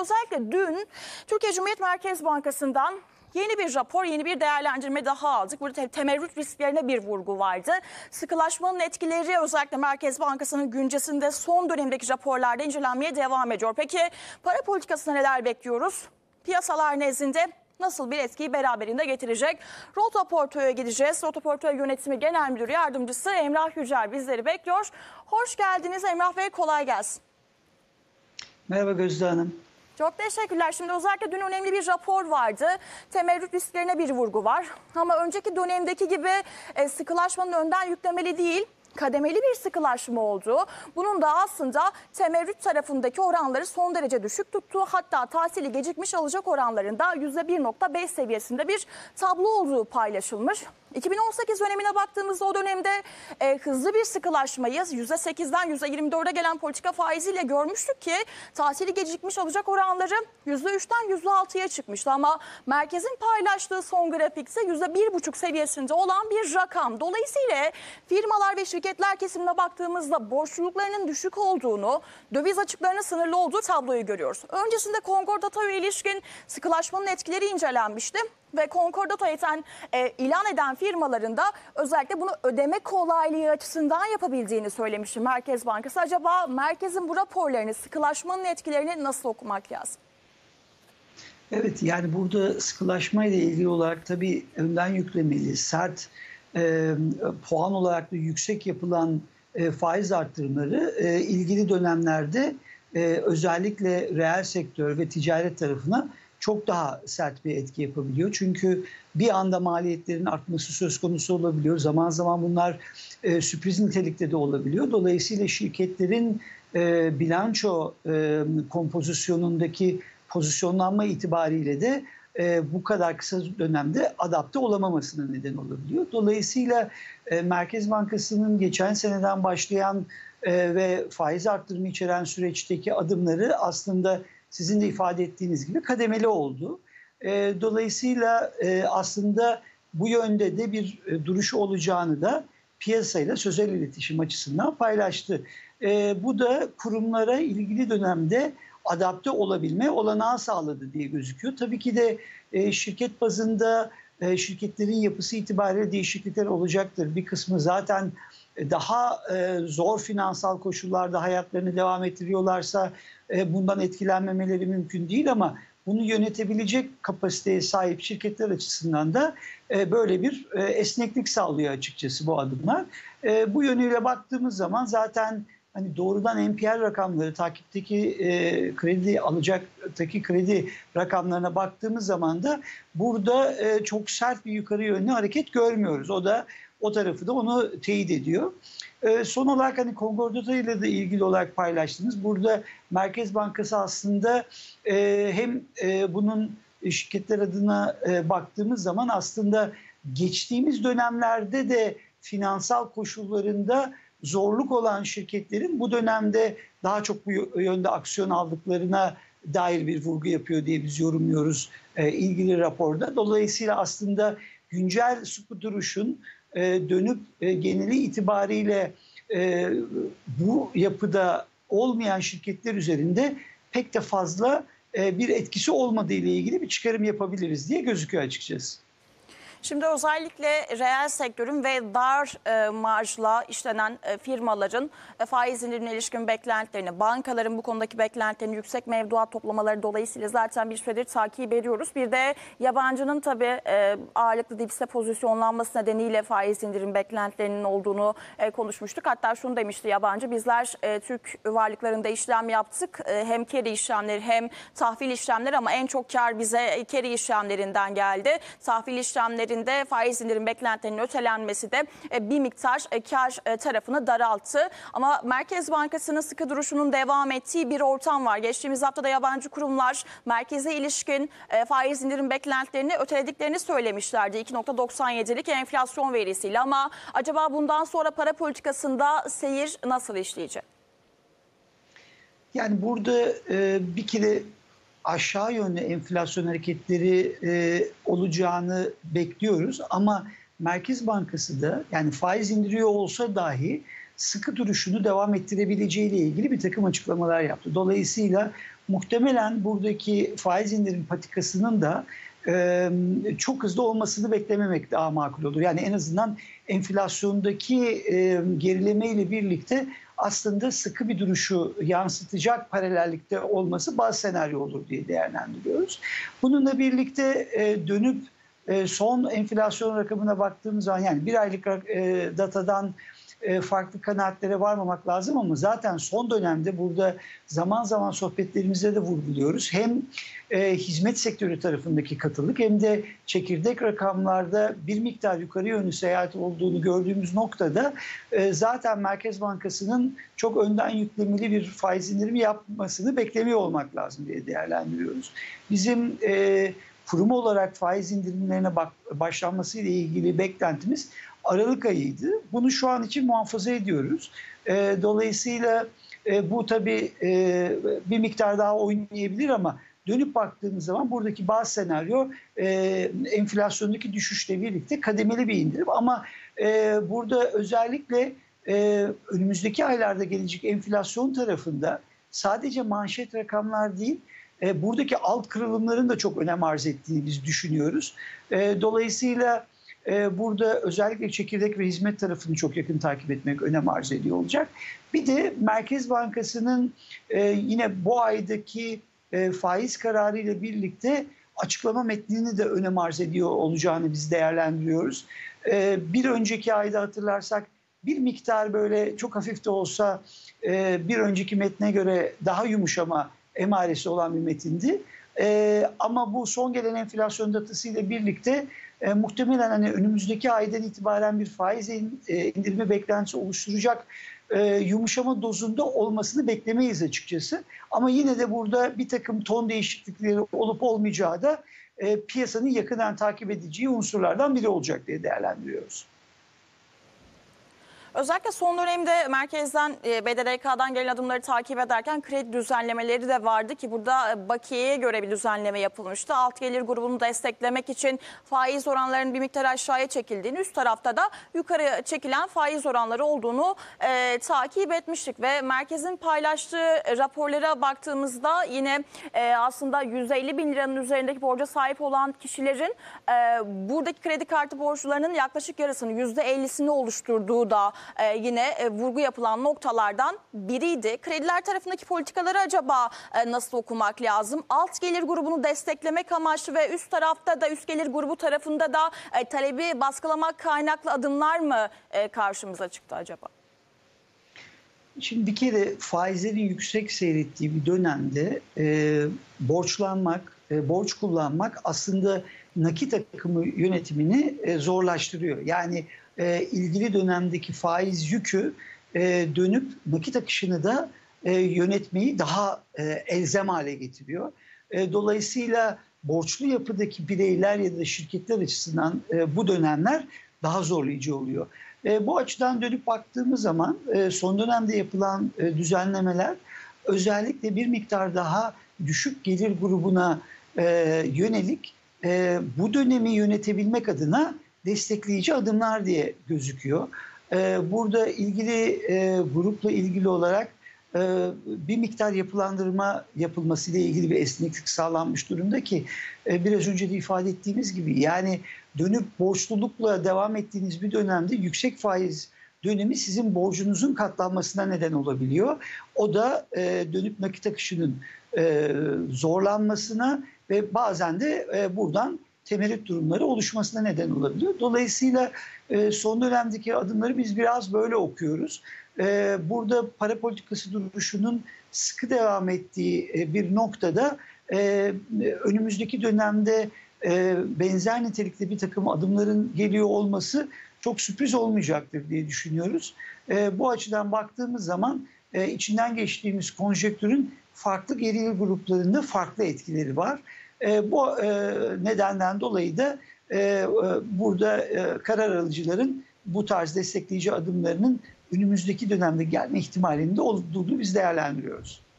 özellikle dün Türkiye Cumhuriyet Merkez Bankası'ndan yeni bir rapor, yeni bir değerlendirme daha aldık. Burada temerrüt risklerine bir vurgu vardı. Sıkılaşmanın etkileri özellikle Merkez Bankası'nın güncesinde son dönemdeki raporlarda incelenmeye devam ediyor. Peki para politikasına neler bekliyoruz? Piyasalar nezdinde nasıl bir etkiyi beraberinde getirecek? Rota Portföy'e gideceğiz. Rota Portföy Yönetimi Genel Müdürü Yardımcısı Emrah Yücel bizleri bekliyor. Hoş geldiniz Emrah Bey, kolay gelsin. Merhaba Gözde Hanım. Çok teşekkürler. Şimdi özellikle dün önemli bir rapor vardı. Temerrüt risklerine bir vurgu var. Ama önceki dönemdeki gibi sıkılaşmanın önden yüklemeli değil, kademeli bir sıkılaşma oldu. Bunun da aslında temerrüt tarafındaki oranları son derece düşük tuttuğu, hatta tahsili gecikmiş alacak oranlarında %1,5 seviyesinde bir tablo olduğu paylaşılmış. 2018 dönemine baktığımızda o dönemde hızlı bir sıkılaşmayı %8'den %24'e gelen politika faiziyle görmüştük ki tahsili gecikmiş alacak oranları %3'ten %6'ya çıkmıştı. Ama merkezin paylaştığı son grafikse %1,5 seviyesinde olan bir rakam. Dolayısıyla firmalar ve şirketler kesimine baktığımızda borçluluklarının düşük olduğunu, döviz açıklarının sınırlı olduğu tabloyu görüyoruz. Öncesinde Konkordato'ya ilişkin sıkılaşmanın etkileri incelenmişti. Ve Konkordato'ya ilan eden firmaların da özellikle bunu ödeme kolaylığı açısından yapabildiğini söylemişti Merkez Bankası. Acaba merkezin bu raporlarını, sıkılaşmanın etkilerini nasıl okumak lazım? Evet, yani burada sıkılaşmayla ilgili olarak tabii önden yüklemeli, sert, puan olarak da yüksek yapılan faiz artırımları ilgili dönemlerde özellikle reel sektör ve ticaret tarafına çok daha sert bir etki yapabiliyor. Çünkü bir anda maliyetlerin artması söz konusu olabiliyor. Zaman zaman bunlar sürpriz nitelikte de olabiliyor. Dolayısıyla şirketlerin bilanço kompozisyonundaki pozisyonlanma itibariyle de bu kadar kısa dönemde adapte olamamasına neden olabiliyor. Dolayısıyla Merkez Bankası'nın geçen seneden başlayan ve faiz artırımı içeren süreçteki adımları aslında sizin de ifade ettiğiniz gibi kademeli oldu. Dolayısıyla aslında bu yönde de bir duruş olacağını da piyasayla sözel iletişim açısından paylaştı. Bu da kurumlara ilgili dönemde adapte olabilme olanağı sağladı diye gözüküyor. Tabii ki de şirket bazında şirketlerin yapısı itibariyle değişiklikler olacaktır. Bir kısmı zaten daha zor finansal koşullarda hayatlarını devam ettiriyorlarsa bundan etkilenmemeleri mümkün değil, ama bunu yönetebilecek kapasiteye sahip şirketler açısından da böyle bir esneklik sağlıyor açıkçası bu adımlar. Bu yönüyle baktığımız zaman zaten hani doğrudan NPR rakamları, takipteki kredi alacaktaki kredi rakamlarına baktığımız zaman da burada çok sert bir yukarı yönlü hareket görmüyoruz. O tarafı da onu teyit ediyor. Son olarak hani Konkordato ile de ilgili olarak paylaştınız. Burada Merkez Bankası aslında hem bunun şirketler adına baktığımız zaman aslında geçtiğimiz dönemlerde de finansal koşullarında zorluk olan şirketlerin bu dönemde daha çok bu yönde aksiyon aldıklarına dair bir vurgu yapıyor diye biz yorumluyoruz ilgili raporda. Dolayısıyla aslında güncel bu duruşun dönüp geneli itibariyle bu yapıda olmayan şirketler üzerinde pek de fazla bir etkisi olmadığı ile ilgili bir çıkarım yapabiliriz diye gözüküyor açıkçası. Şimdi özellikle reel sektörün ve dar marjla işlenen firmaların faiz indirimine ilişkin beklentilerini, bankaların bu konudaki beklentilerini, yüksek mevduat toplamaları dolayısıyla zaten bir süredir takip ediyoruz. Bir de yabancının tabii ağırlıklı dipste pozisyonlanması nedeniyle faiz indirim beklentilerinin olduğunu konuşmuştuk. Hatta şunu demişti yabancı, bizler Türk varlıklarında işlem yaptık. Hem carry işlemleri hem tahvil işlemleri, ama en çok kar bize carry işlemlerinden geldi. Tahvil işlemleri de faiz indirim beklentilerinin ötelenmesi de bir miktar kar tarafını daralttı. Ama Merkez Bankası'nın sıkı duruşunun devam ettiği bir ortam var. Geçtiğimiz hafta da yabancı kurumlar merkeze ilişkin faiz indirim beklentilerini ötelediklerini söylemişlerdi. 2,97'lik enflasyon verisiyle, ama acaba bundan sonra para politikasında seyir nasıl işleyecek? Yani burada bir kere aşağı yönlü enflasyon hareketleri olacağını bekliyoruz, ama Merkez Bankası da yani faiz indiriyor olsa dahi sıkı duruşunu devam ettirebileceğiyle ilgili bir takım açıklamalar yaptı. Dolayısıyla muhtemelen buradaki faiz indirim patikasının da çok hızlı olmasını beklememek daha makul olur. Yani en azından enflasyondaki gerilemeyle birlikte aslında sıkı bir duruşu yansıtacak paralellikte olması bazı senaryo olur diye değerlendiriyoruz. Bununla birlikte dönüp son enflasyon rakamına baktığımız zaman, yani bir aylık datadan farklı kanaatlere varmamak lazım ama zaten son dönemde burada zaman zaman sohbetlerimizde de vurguluyoruz. Hem hizmet sektörü tarafındaki katılık hem de çekirdek rakamlarda bir miktar yukarı yönlü seyahat olduğunu gördüğümüz noktada zaten Merkez Bankası'nın çok önden yüklemeli bir faiz indirimi yapmasını beklemiyor olmak lazım diye değerlendiriyoruz. Bizim kurum olarak faiz indirimlerine başlanması ile ilgili beklentimiz Aralık ayıydı. Bunu şu an için muhafaza ediyoruz. Dolayısıyla bu tabii bir miktar daha oynayabilir ama dönüp baktığımız zaman buradaki bazı senaryo enflasyondaki düşüşle birlikte kademeli bir indirim. Ama burada özellikle önümüzdeki aylarda gelecek enflasyon tarafında sadece manşet rakamlar değil, buradaki alt kırılımların da çok önem arz ettiğini biz düşünüyoruz. Dolayısıyla burada özellikle çekirdek ve hizmet tarafını çok yakın takip etmek önem arz ediyor olacak. Bir de Merkez Bankası'nın yine bu aydaki faiz kararıyla birlikte açıklama metnini de önem arz ediyor olacağını biz değerlendiriyoruz. Bir önceki ayda hatırlarsak bir miktar böyle çok hafif de olsa bir önceki metne göre daha yumuşama emaresi olan bir metindi. Ama bu son gelen enflasyon datasıyla birlikte muhtemelen hani önümüzdeki aydan itibaren bir faiz indirimi beklentisi oluşturacak yumuşama dozunda olmasını beklemeyiz açıkçası. Ama yine de burada bir takım ton değişiklikleri olup olmayacağı da piyasanın yakından takip edeceği unsurlardan biri olacak diye değerlendiriyoruz. Özellikle son dönemde merkezden, BDDK'dan gelen adımları takip ederken kredi düzenlemeleri de vardı ki burada bakiyeye göre bir düzenleme yapılmıştı. Alt gelir grubunu desteklemek için faiz oranlarının bir miktar aşağıya çekildiğini, üst tarafta da yukarı çekilen faiz oranları olduğunu takip etmiştik. Ve merkezin paylaştığı raporlara baktığımızda yine aslında 150 bin liranın üzerindeki borca sahip olan kişilerin buradaki kredi kartı borçlarının yaklaşık yarısını, %50'sini oluşturduğu da yine vurgu yapılan noktalardan biriydi. Krediler tarafındaki politikaları acaba nasıl okumak lazım? Alt gelir grubunu desteklemek amaçlı ve üst tarafta da, üst gelir grubu tarafında da talebi baskılamak kaynaklı adımlar mı karşımıza çıktı acaba? Şimdi bir kere faizlerin yüksek seyrettiği bir dönemde borçlanmak, borç kullanmak aslında nakit akımı yönetimini zorlaştırıyor. Yani ilgili dönemdeki faiz yükü dönüp nakit akışını da yönetmeyi daha elzem hale getiriyor. Dolayısıyla borçlu yapıdaki bireyler ya da şirketler açısından bu dönemler daha zorlayıcı oluyor. Bu açıdan dönüp baktığımız zaman son dönemde yapılan düzenlemeler özellikle bir miktar daha düşük gelir grubuna yönelik bu dönemi yönetebilmek adına destekleyici adımlar diye gözüküyor. Burada ilgili grupla ilgili olarak bir miktar yapılandırma yapılması ile ilgili bir esneklik sağlanmış durumda ki biraz önce de ifade ettiğimiz gibi, yani dönüp borçlulukla devam ettiğiniz bir dönemde yüksek faiz dönemi sizin borcunuzun katlanmasına neden olabiliyor. O da dönüp nakit akışının zorlanmasına ve bazen de buradan temerrüt durumları oluşmasına neden olabiliyor. Dolayısıyla son dönemdeki adımları biz biraz böyle okuyoruz. Burada para politikası duruşunun sıkı devam ettiği bir noktada önümüzdeki dönemde benzer nitelikte bir takım adımların geliyor olması çok sürpriz olmayacaktır diye düşünüyoruz. Bu açıdan baktığımız zaman içinden geçtiğimiz konjektürün farklı gelir gruplarında farklı etkileri var. Bu nedenden dolayı da burada karar alıcıların bu tarz destekleyici adımlarının önümüzdeki dönemde gelme ihtimalinde olduğunu biz değerlendiriyoruz.